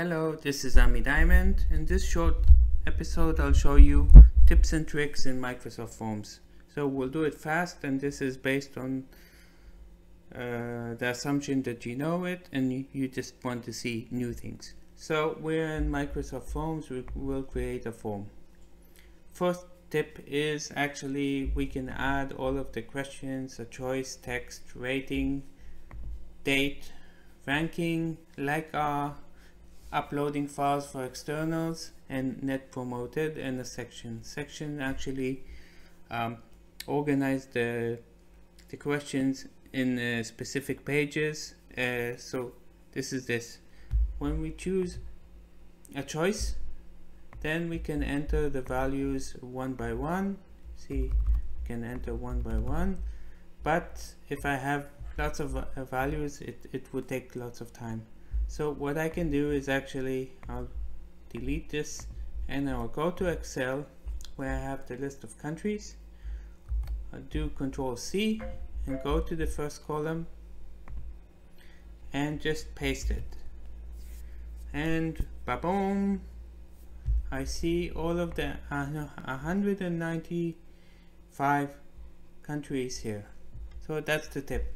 Hello, this is Ami Diamond. In this short episode I'll show you tips and tricks in Microsoft Forms. So we'll do it fast, and this is based on the assumption that you know it and you just want to see new things. So we're in Microsoft Forms, we will create a form. First tip is actually we can add all of the questions, a choice, text, rating, date, ranking, like our uploading files for externals, and net promoted, and a section. Section actually organize the questions in specific pages. So this is this. When we choose a choice, then we can enter the values one by one. See, we can enter one by one, but if I have lots of values, it would take lots of time. So what I can do is actually I'll delete this and I'll go to Excel where I have the list of countries. I'll do Control-C and go to the first column and just paste it. And ba-boom! I see all of the 195 countries here. So that's the tip.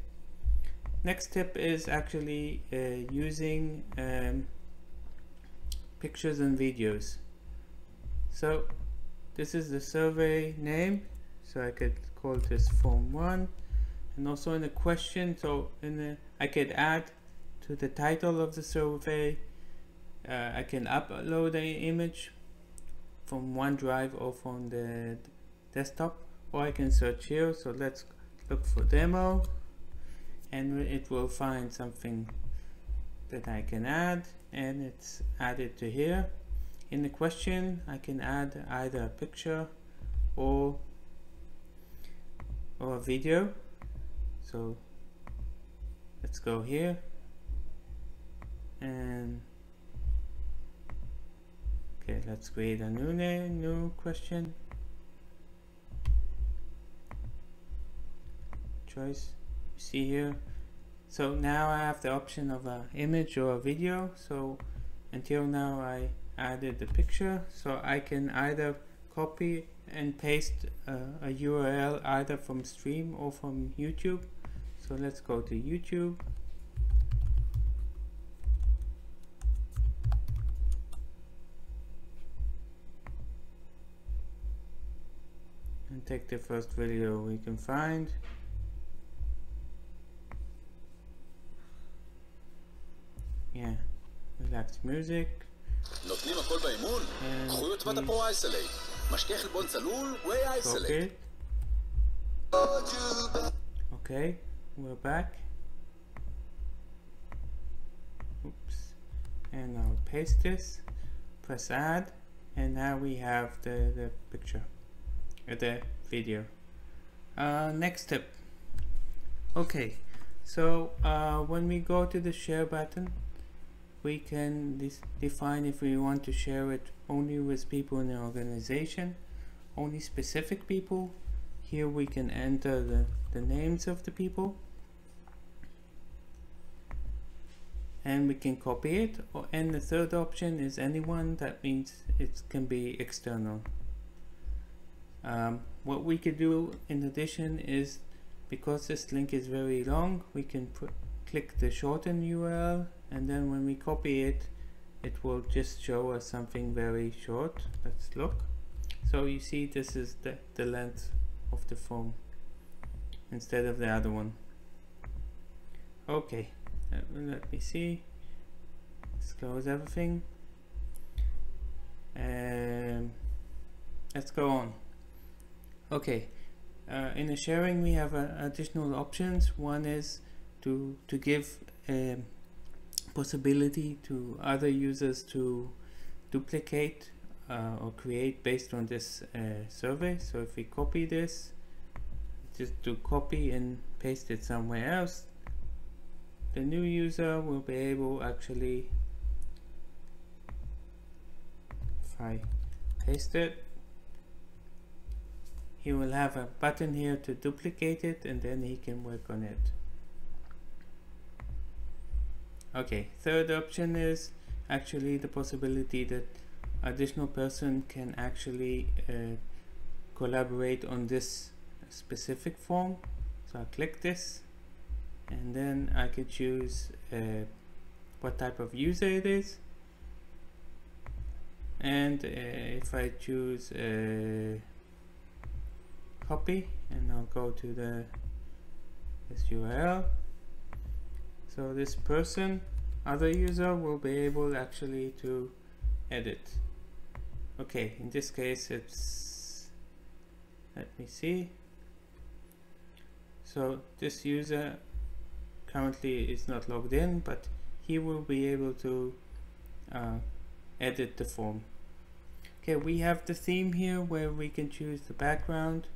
Next tip is actually using pictures and videos. So this is the survey name, so I could call this form 1, and also in a question, so I could add to the title of the survey. I can upload an image from OneDrive or from the desktop, or I can search here. So let's look for demo, and it will find something that I can add, and it's added to here. In the question I can add either a picture or a video. So let's go here and okay, let's create a new question. Choice. See here, so now I have the option of an image or a video. So until now I added the picture, so I can either copy and paste a URL either from stream or from YouTube. So let's go to YouTube, and take the first video we can find. Yeah, relaxed music. Okay. Okay, we're back. Oops. And I'll paste this, press add, and now we have the picture, the video. Next step. Okay, so when we go to the share button, we can define if we want to share it only with people in the organization, only specific people. Here we can enter the names of the people, and we can copy it. And the third option is anyone. That means it can be external. What we could do in addition is, because this link is very long, we can click the shorten URL, and then when we copy it, it will just show us something very short. Let's look. So you see this is the length of the form instead of the other one. Okay, let me see. Let's close everything. Let's go on. Okay, in the sharing we have additional options. One is to give possibility to other users to duplicate or create based on this survey. So if we copy this, just do copy and paste it somewhere else, the new user will be able actually, if I paste it, he will have a button here to duplicate it, and then he can work on it. Okay, third option is actually the possibility that additional person can actually collaborate on this specific form. So I click this and then I could choose what type of user it is, and if I choose copy, and I'll go to this URL, so this person, other user, will be able actually to edit. Okay, in this case it's, let me see, so this user currently is not logged in, but he will be able to edit the form. Okay, we have the theme here where we can choose the background.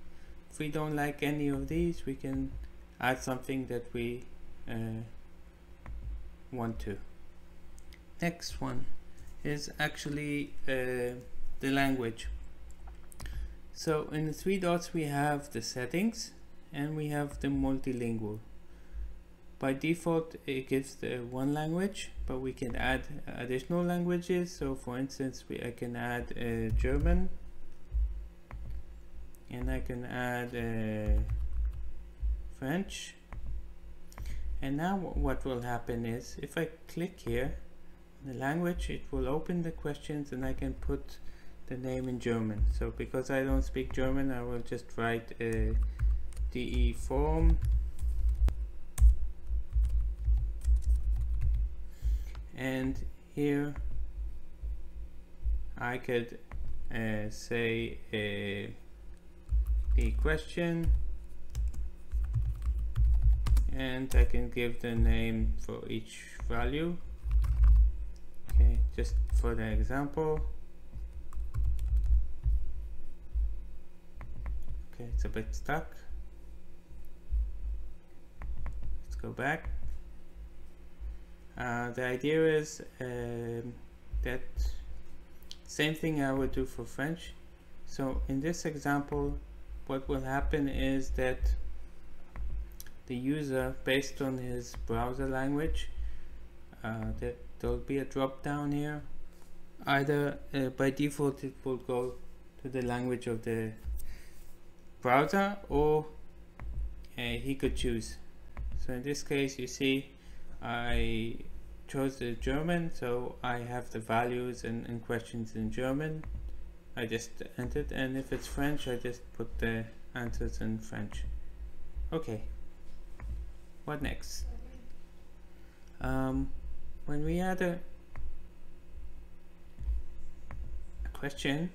If we don't like any of these, we can add something that we want to. Next one is actually the language. So in the three dots we have the settings and we have the multilingual. By default it gives the one language, but we can add additional languages. So for instance, I can add German, and I can add French. And now what will happen is, if I click here the language, it will open the questions and I can put the name in German. So because I don't speak German, I will just write DE form, and here I could say a question, and I can give the name for each value. Okay, just for the example. Okay, it's a bit stuck. Let's go back. The idea is that same thing I would do for French. So in this example, what will happen is that the user, based on his browser language, there'll be a drop down here. Either by default it will go to the language of the browser, or he could choose. So in this case, you see I chose the German, so I have the values and questions in German. I just entered, and if it's French, I just put the answers in French. Okay, what next? When we add a question,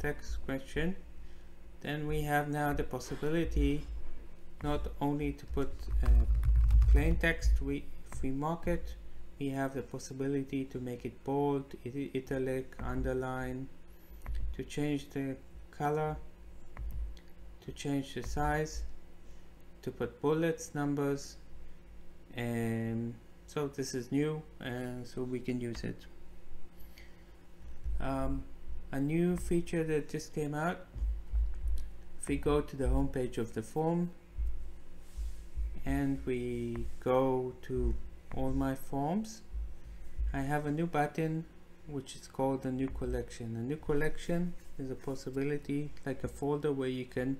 text question, then we have now the possibility not only to put plain text. If we mark it, we have the possibility to make it bold, italic, underline, to change the color, to change the size, to put bullets, numbers, and so this is new, and so we can use it. A new feature that just came out. If we go to the home page of the form, and we go to all my forms, I have a new button which is called the new collection. A new collection is a possibility, like a folder, where you can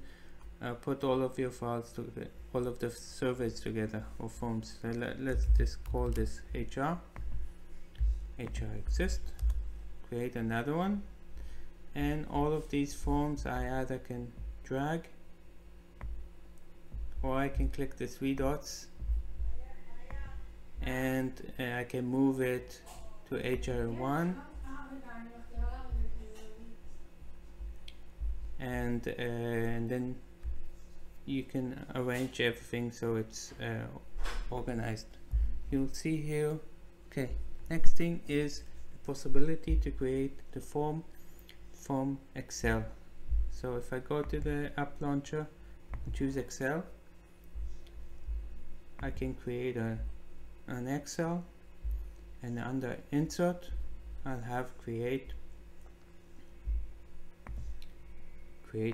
put all of your files together, all of the surveys together, or forms. So let's just call this HR exist, create another one, and all of these forms I either can drag, or I can click the three dots and I can move it to HR1, and then you can arrange everything so it's organized. You'll see here. Okay, next thing is the possibility to create the form from Excel. So if I go to the App Launcher and choose Excel, I can create an Excel, and under Insert I'll have create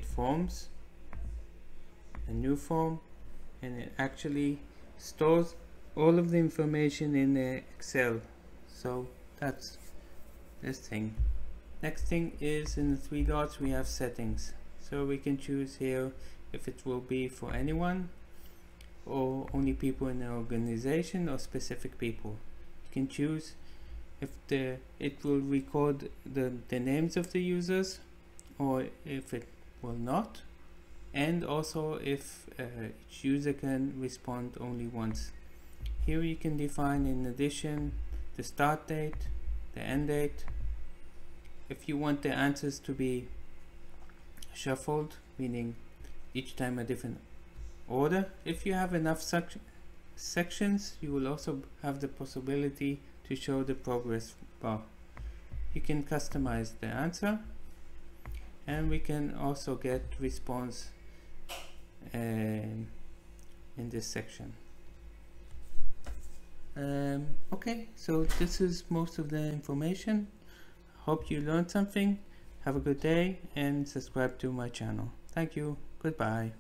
forms, a new form, and it actually stores all of the information in Excel. So That's this thing. Next thing is in the three dots we have settings. So we can choose here if it will be for anyone or only people in the organization or specific people. You can choose if it will record the names of the users or if it will not, and also if each user can respond only once. Here you can define in addition the start date, the end date. If you want the answers to be shuffled, meaning each time a different order. If you have enough such sections, you will also have the possibility to show the progress bar. You can customize the answer, and we can also get response in this section. Okay, so this is most of the information. Hope you learned something. Have a good day and subscribe to my channel. Thank you. Goodbye.